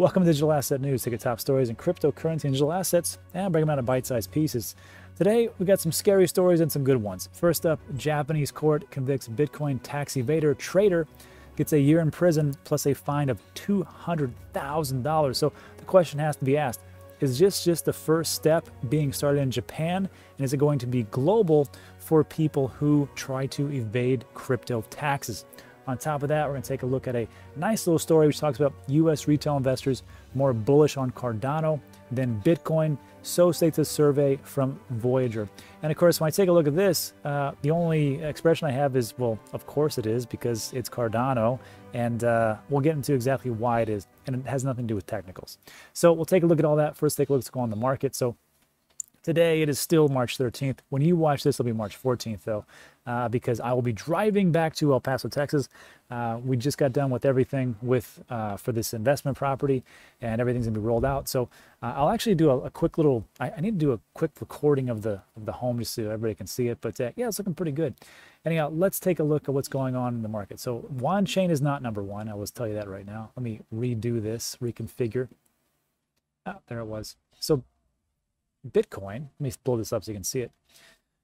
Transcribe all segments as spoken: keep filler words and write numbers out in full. Welcome to Digital Asset News. Take your top stories in cryptocurrency and digital assets and break them out in bite-sized pieces. Today, we've got some scary stories and some good ones. First up, Japanese court convicts Bitcoin tax evader trader, gets a year in prison plus a fine of two hundred thousand dollars. So the question has to be asked, is this just the first step being started in Japan? And is it going to be global for people who try to evade crypto taxes? On top of that, we're going to take a look at a nice little story which talks about U S retail investors more bullish on Cardano than Bitcoin. So states a survey from Voyager. And of course, when I take a look at this, uh, the only expression I have is, well, of course it is, because it's Cardano. And uh, we'll get into exactly why it is. And it has nothing to do with technicals. So we'll take a look at all that. First, take a look at what's going on in the market. So today, it is still March thirteenth. When you watch this, it'll be March fourteenth, though, uh, because I will be driving back to El Paso, Texas. Uh, we just got done with everything with uh, for this investment property, and everything's going to be rolled out. So uh, I'll actually do a, a quick little – I need to do a quick recording of the of the home just so everybody can see it. But, uh, yeah, it's looking pretty good. Anyhow, let's take a look at what's going on in the market. So Yuan Chain is not number one. I will tell you that right now. Let me redo this, reconfigure. Oh, there it was. So – Bitcoin, let me blow this up so you can see it.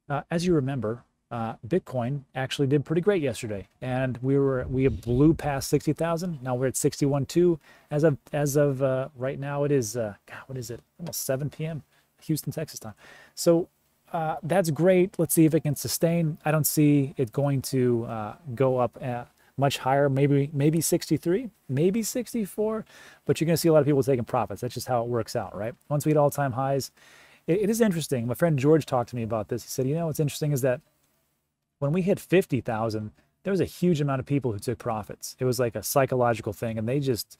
Uh, as you remember, uh, Bitcoin actually did pretty great yesterday, and we were we blew past sixty thousand. Now we're at sixty-one two as of as of uh, right now. It is uh, God, what is it? Almost seven P M Houston, Texas time. So uh, that's great. Let's see if it can sustain. I don't see it going to uh, go up at much higher, maybe maybe sixty-three, maybe sixty-four, but you're going to see a lot of people taking profits. That's just how it works out, right? Once we hit all-time highs, it, it is interesting. My friend George talked to me about this. He said, you know, what's interesting is that when we hit fifty thousand, there was a huge amount of people who took profits. It was like a psychological thing, and they just,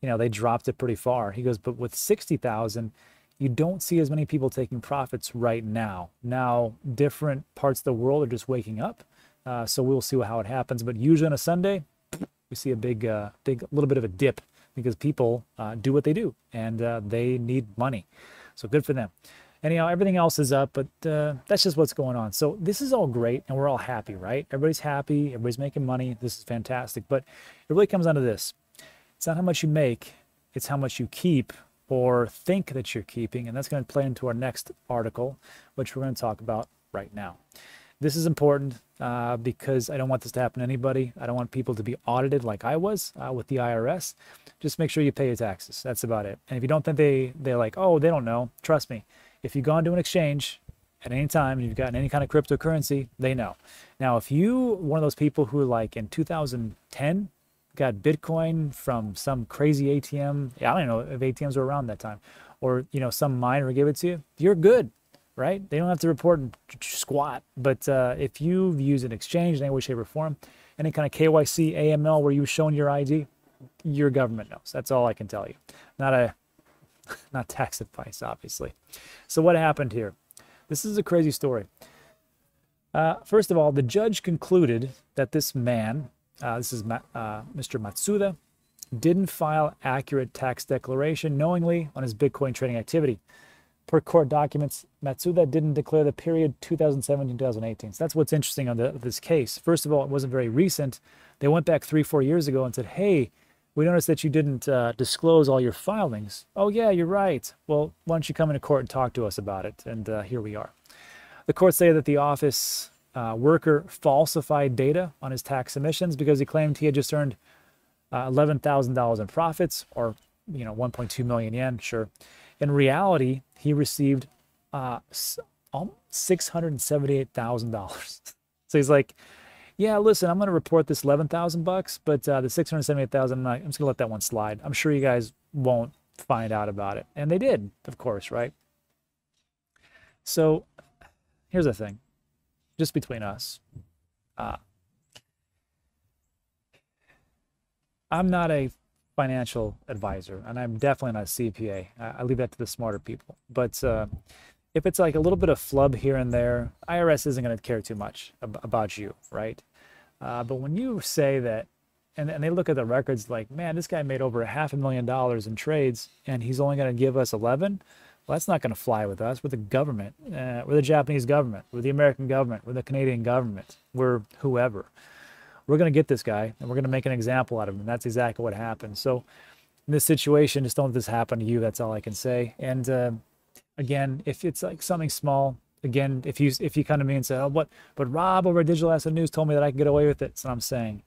you know, they dropped it pretty far. He goes, but with sixty thousand, you don't see as many people taking profits right now. Now, different parts of the world are just waking up. Uh, so we'll see how it happens. But usually on a Sunday, we see a big, uh, big little bit of a dip because people uh, do what they do, and uh, they need money. So good for them. Anyhow, everything else is up, but uh, that's just what's going on. So this is all great, and we're all happy, right? Everybody's happy. Everybody's making money. This is fantastic. But it really comes down to this. It's not how much you make. It's how much you keep or think that you're keeping, and that's going to play into our next article, which we're going to talk about right now. This is important uh, because I don't want this to happen to anybody. I don't want people to be audited like I was uh, with the I R S. Just make sure you pay your taxes. That's about it. And if you don't think they, they're like, oh, they don't know, trust me. If you go into an exchange at any time and you've gotten any kind of cryptocurrency, they know. Now, if you one of those people who like in two thousand ten got Bitcoin from some crazy A T M, I don't know if A T Ms were around that time, or you know some miner gave it to you, you're good. Right? They don't have to report squat, but uh, if you've used an exchange in any way, shape, or form, any kind of K Y C, A M L where you've shown your I D, your government knows. That's all I can tell you. Not a, not tax advice, obviously. So what happened here? This is a crazy story. Uh, first of all, the judge concluded that this man, uh, this is Ma uh, Mister Matsuda, didn't file accurate tax declaration knowingly on his Bitcoin trading activity. Per court documents, Matsuda didn't declare the period two thousand seventeen to two thousand eighteen. So that's what's interesting on the, this case. First of all, it wasn't very recent. They went back three, four years ago and said, hey, we noticed that you didn't uh, disclose all your filings. Oh, yeah, you're right. Well, why don't you come into court and talk to us about it? And uh, here we are. The court say that the office uh, worker falsified data on his tax submissions because he claimed he had just earned uh, eleven thousand dollars in profits, or you know, one point two million yen, sure. In reality, he received uh, six hundred seventy-eight thousand dollars. So he's like, yeah, listen, I'm going to report this eleven thousand bucks, but uh, the six hundred seventy-eight thousand dollars, I'm, I'm just going to let that one slide. I'm sure you guys won't find out about it. And they did, of course, right? So here's the thing, just between us. Uh, I'm not a financial advisor, and I'm definitely not a C P A. I, I leave that to the smarter people. But uh, if it's like a little bit of flub here and there, I R S isn't going to care too much ab about you, right? Uh, but when you say that, and, and they look at the records like, man, this guy made over a half a million dollars in trades, and he's only going to give us eleven? Well, that's not going to fly with us. We're the government. Uh, we're the Japanese government. We're the American government. We're the Canadian government. We're whoever. We're going to get this guy, and we're going to make an example out of him. And that's exactly what happened. So in this situation, just don't let this happen to you. That's all I can say. And uh, again, if it's like something small, again, if you if you come to me and say, oh, what, but Rob over at Digital Asset News told me that I can get away with it. That's what I'm saying.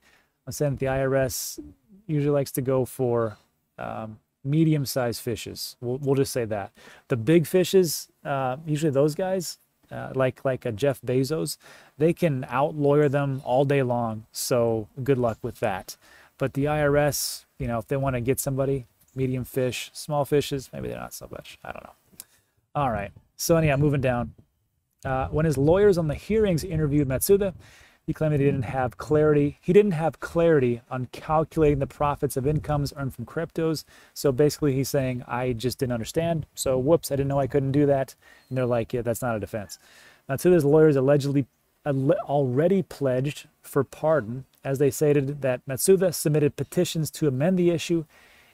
I'm saying that the I R S usually likes to go for um, medium-sized fishes. We'll, we'll just say that. The big fishes, uh, usually those guys, uh, like like a Jeff Bezos, they can out-lawyer them all day long. So good luck with that. But the I R S, you know, if they want to get somebody, medium fish, small fishes, maybe they're not so much. I don't know. All right. So anyhow, moving down. Uh, when his lawyers on the hearings interviewed Matsuda, he claimed that he didn't have clarity. He didn't have clarity on calculating the profits of incomes earned from cryptos. So basically he's saying, I just didn't understand. So whoops, I didn't know I couldn't do that. And they're like, yeah, that's not a defense. Matsuda's lawyers allegedly already pledged for pardon, as they stated that Matsuda submitted petitions to amend the issue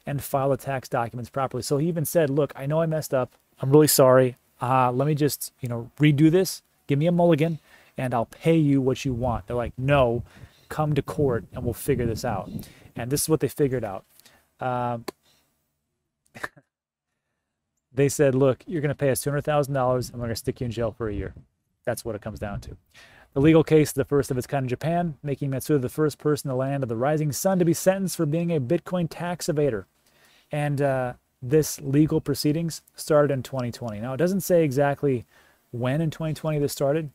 and file the tax documents properly. So he even said, look, I know I messed up. I'm really sorry. Uh, let me just, you know, redo this. Give me a mulligan and I'll pay you what you want. They're like, no, come to court and we'll figure this out. And this is what they figured out. Uh, they said, look, you're going to pay us two hundred thousand dollars and we're going to stick you in jail for a year. That's what it comes down to. The legal case, the first of its kind in Japan, making Matsuda the first person in the land of the rising sun to be sentenced for being a Bitcoin tax evader. And uh, this legal proceedings started in twenty twenty. Now, it doesn't say exactly when in twenty twenty this started,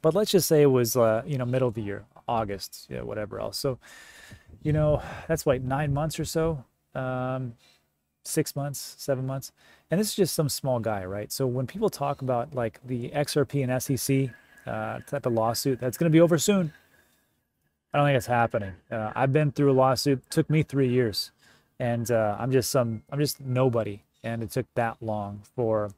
but let's just say it was, uh, you know, middle of the year, August, yeah, whatever else. So, you know, that's like nine months or so, um, six months, seven months. And this is just some small guy, right? So when people talk about like the X R P and S E C Uh, type of lawsuit that's going to be over soon, I don't think it's happening. Uh, I've been through a lawsuit, took me three years, and uh, I'm just some, I'm just nobody. And it took that long for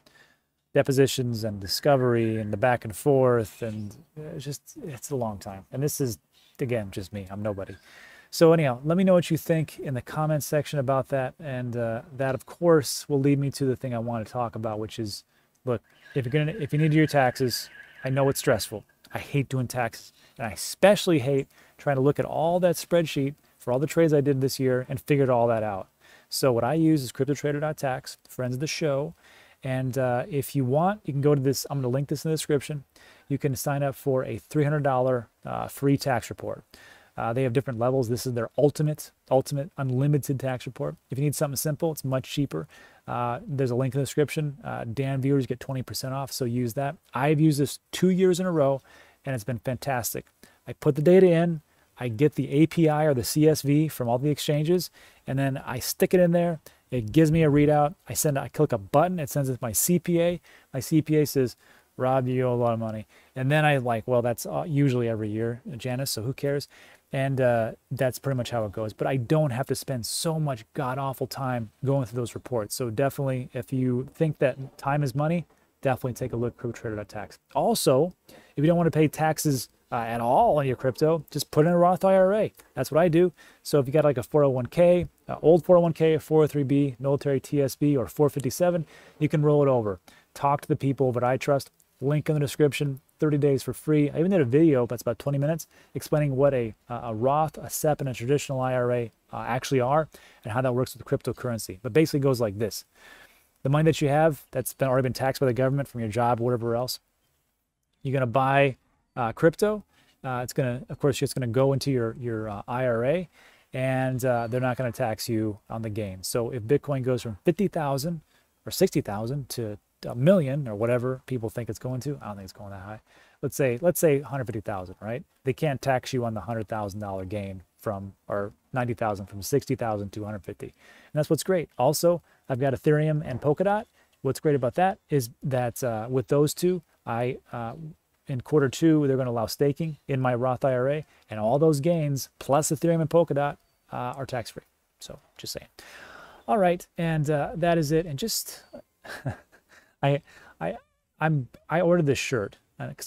depositions and discovery and the back and forth, and it's just it's a long time. And this is again just me. I'm nobody. So anyhow, let me know what you think in the comments section about that, and uh, that of course will lead me to the thing I want to talk about, which is look, if you're gonna if you need to do your taxes. I know it's stressful. I hate doing taxes, and I especially hate trying to look at all that spreadsheet for all the trades I did this year and figured all that out. So what I use is CryptoTrader.tax, friends of the show. And uh, if you want, you can go to this. I'm going to link this in the description. You can sign up for a three hundred dollar uh, free tax report. Uh, they have different levels. This is their ultimate, ultimate unlimited tax report. If you need something simple, it's much cheaper. Uh, there's a link in the description. Uh, Dan viewers get twenty percent off, so use that. I've used this two years in a row, and it's been fantastic. I put the data in. I get the A P I or the C S V from all the exchanges, and then I stick it in there. It gives me a readout. I send. I click a button. It sends it to my C P A. My C P A says, Rob, you owe a lot of money. And then I like, well, that's usually every year, Janice, so who cares? And uh, that's pretty much how it goes. But I don't have to spend so much god-awful time going through those reports. So definitely, if you think that time is money, definitely take a look at CryptoTrader.tax. Also, if you don't want to pay taxes uh, at all on your crypto, just put in a Roth I R A. That's what I do. So if you got like a four oh one K, uh, old four oh one K, four oh three B, military T S B, or four fifty-seven, you can roll it over. Talk to the people over at iTrust. Link in the description. thirty days for free. I even did a video that's about twenty minutes explaining what a, a Roth, a SEP, and a traditional I R A uh, actually are and how that works with cryptocurrency. But basically it goes like this. The money that you have that's been, already been taxed by the government from your job, whatever else, you're going to buy uh, crypto. Uh, it's going to, of course, it's going to go into your, your uh, I R A, and uh, they're not going to tax you on the gain. So if Bitcoin goes from fifty thousand or sixty thousand to a million or whatever people think it's going to. I don't think it's going that high. Let's say, let's say one hundred fifty thousand, right? They can't tax you on the one hundred thousand dollar gain from, or ninety thousand from sixty thousand to one hundred fifty. And that's what's great. Also, I've got Ethereum and Polkadot. What's great about that is that uh, with those two, I, uh, in quarter two, they're going to allow staking in my Roth I R A, and all those gains plus Ethereum and Polkadot uh, are tax-free. So just saying. All right. And uh, that is it. And just... I, I, I'm, I ordered this shirt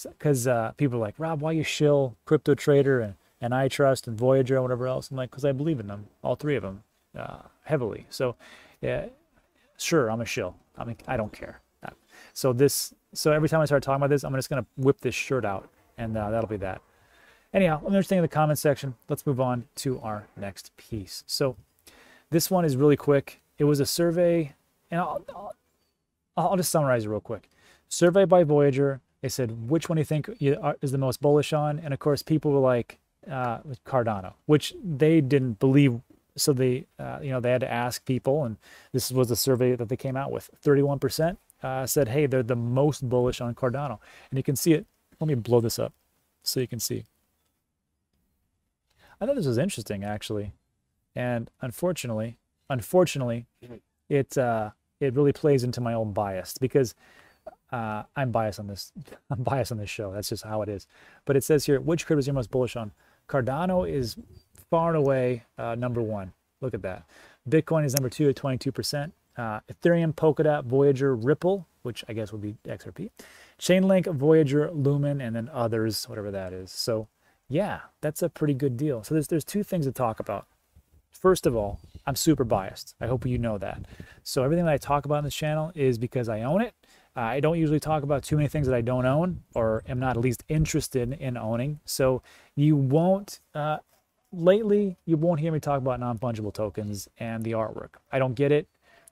because uh, people are like, Rob, why you shill Crypto Trader and, and iTrust and Voyager and whatever else? I'm like, because I believe in them, all three of them, uh, heavily. So, yeah, sure, I'm a shill. I mean, I don't care. So this, so every time I start talking about this, I'm just gonna whip this shirt out, and uh, that'll be that. Anyhow, let me know what you think in the comments section. Let's move on to our next piece. So. This one is really quick. It was a survey, and I'll, I'll, I'll just summarize it real quick. Survey by Voyager. They said, which one do you think you are, is the most bullish on? And of course, people were like, uh, Cardano, which they didn't believe. So they, uh, you know, they had to ask people, and this was the survey that they came out with. thirty-one percent uh, said, hey, they're the most bullish on Cardano. And you can see it. Let me blow this up so you can see. I thought this was interesting, actually. And unfortunately, unfortunately, it, uh, it really plays into my own bias, because Uh, I'm biased on this. I'm biased on this show. That's just how it is. But it says here, which crypto is your most bullish on? Cardano is far and away uh, number one. Look at that. Bitcoin is number two at twenty-two percent. Uh, Ethereum, Polkadot, Voyager, Ripple, which I guess would be X R P. Chainlink, Voyager, Lumen, and then others, whatever that is. So yeah, that's a pretty good deal. So there's, there's two things to talk about. First of all, I'm super biased. I hope you know that. So everything that I talk about on this channel is because I own it. I don't usually talk about too many things that I don't own or am not at least interested in owning. So you won't, uh, lately, you won't hear me talk about non-fungible tokens and the artwork. I don't get it.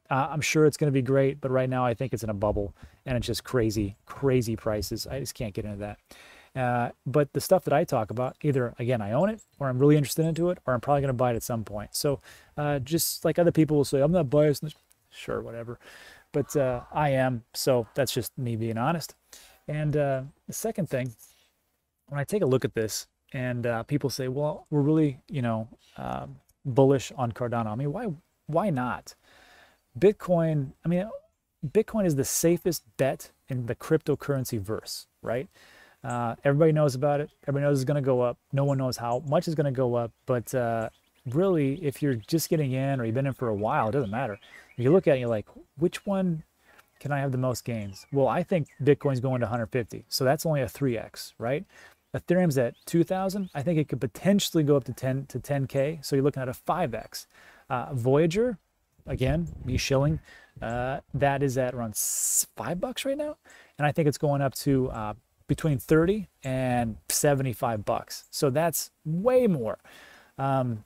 Uh, I'm sure it's going to be great, but right now I think it's in a bubble and it's just crazy, crazy prices. I just can't get into that. Uh, but the stuff that I talk about, either, again, I own it, or I'm really interested into it, or I'm probably going to buy it at some point. So uh, just like other people will say, I'm not biased. Sure, whatever. But uh, I am, so that's just me being honest. And uh, the second thing, when I take a look at this, and uh, people say, well, we're really, you know, uh, bullish on Cardano. I mean, why, why not? Bitcoin, I mean, Bitcoin is the safest bet in the cryptocurrency verse, right? Uh, everybody knows about it. Everybody knows it's going to go up. No one knows how much is going to go up. But uh, really, if you're just getting in or you've been in for a while, it doesn't matter. You look at it and you're like, which one can I have the most gains? Well, I think Bitcoin's going to one hundred fifty. So that's only a three X, right? Ethereum's at two thousand. I think it could potentially go up to ten to ten K. So you're looking at a five X. Uh, Voyager, again, me shilling, uh, that is at around five bucks right now. And I think it's going up to uh, between thirty and seventy-five bucks. So that's way more. Um,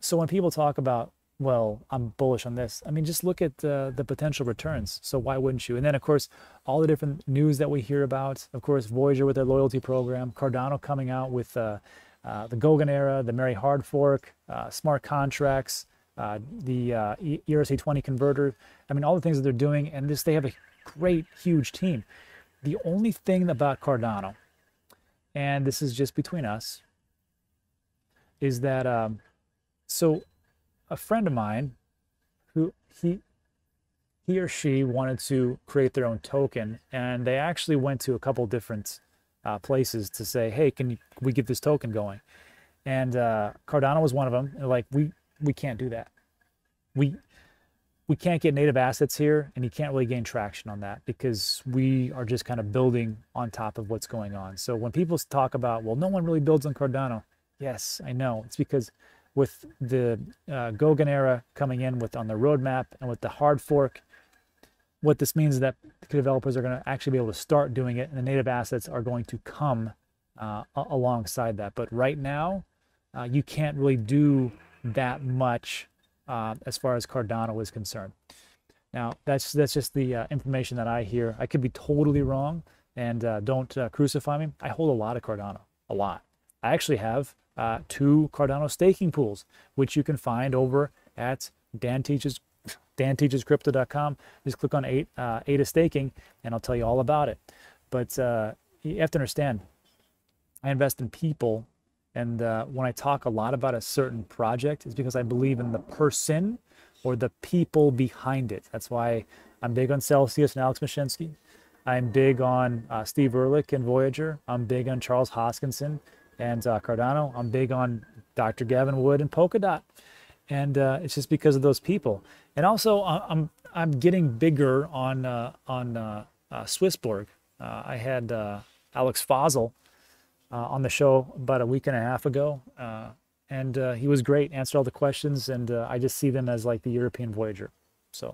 so when people talk about, well, I'm bullish on this, I mean, just look at uh, the potential returns. So why wouldn't you? And then, of course, all the different news that we hear about. Of course, Voyager with their loyalty program, Cardano coming out with uh, uh, the Goguen era, the Mary Hard Fork, uh, smart contracts, uh, the uh, E R C twenty converter. I mean, all the things that they're doing. And this, they have a great, huge team. The only thing about Cardano, and this is just between us, is that um, so... a friend of mine, who he he or she wanted to create their own token, and they actually went to a couple different uh, places to say, "Hey, can, you, can we get this token going?" And uh, Cardano was one of them. They're like, "We we can't do that. We we can't get native assets here, and you can't really gain traction on that because we are just kind of building on top of what's going on." So when people talk about, "Well, no one really builds on Cardano," yes, I know, it's because with the uh, Goguen era coming in with on the roadmap and with the hard fork, what this means is that developers are going to actually be able to start doing it, and the native assets are going to come uh, alongside that. But right now, uh, you can't really do that much uh, as far as Cardano is concerned. Now, that's that's just the uh, information that I hear. I could be totally wrong, and uh, don't uh, crucify me. I hold a lot of Cardano, a lot. I actually have Uh, two Cardano staking pools, which you can find over at DanTeaches, dan teaches crypto dot com. Just click on eight, uh, ADA staking, and I'll tell you all about it. But uh, you have to understand, I invest in people, and uh, when I talk a lot about a certain project, it's because I believe in the person or the people behind it. That's why I'm big on Celsius and Alex Mashinsky. I'm big on uh, Steve Ehrlich and Voyager. I'm big on Charles Hoskinson and uh, Cardano. I'm big on Doctor Gavin Wood and Polkadot. And uh, it's just because of those people. And also, I'm I'm getting bigger on uh, on uh, uh, SwissBorg. Uh, I had uh, Alex Fossil uh, on the show about a week and a half ago. Uh, and uh, he was great, answered all the questions. And uh, I just see them as like the European Voyager. So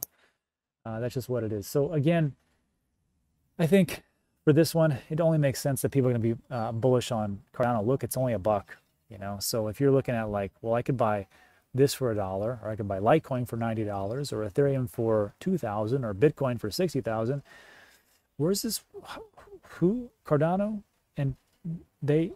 uh, that's just what it is. So again, I think for this one, it only makes sense that people are going to be uh, bullish on Cardano. Look, it's only a buck, you know. So if you're looking at like, well, I could buy this for a dollar, or I could buy Litecoin for ninety dollars, or Ethereum for two thousand dollars, or Bitcoin for sixty thousand dollars. Where's this? Who? Cardano? And they...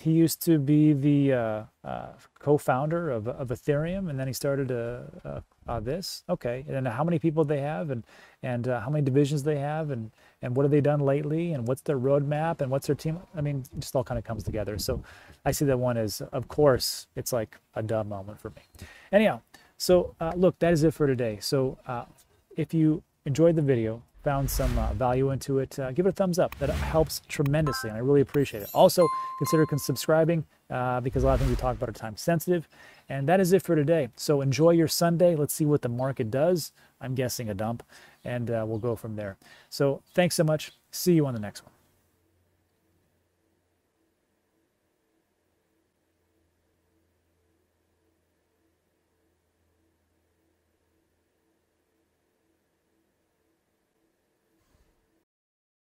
He used to be the uh, uh, co-founder of, of Ethereum, and then he started uh, uh, uh, this. Okay, and how many people they have, and and uh, how many divisions they have, and and what have they done lately, and what's their roadmap, and what's their team. I mean, it just all kind of comes together. So I see that one as, of course, it's like a duh moment for me. Anyhow, so uh, look, that is it for today. So uh, if you enjoyed the video, found some uh, value into it, uh, give it a thumbs up. That helps tremendously, and I really appreciate it. Also, consider subscribing uh, because a lot of things we talk about are time sensitive. And that is it for today. So enjoy your Sunday. Let's see what the market does. I'm guessing a dump, and uh, we'll go from there. So thanks so much. See you on the next one.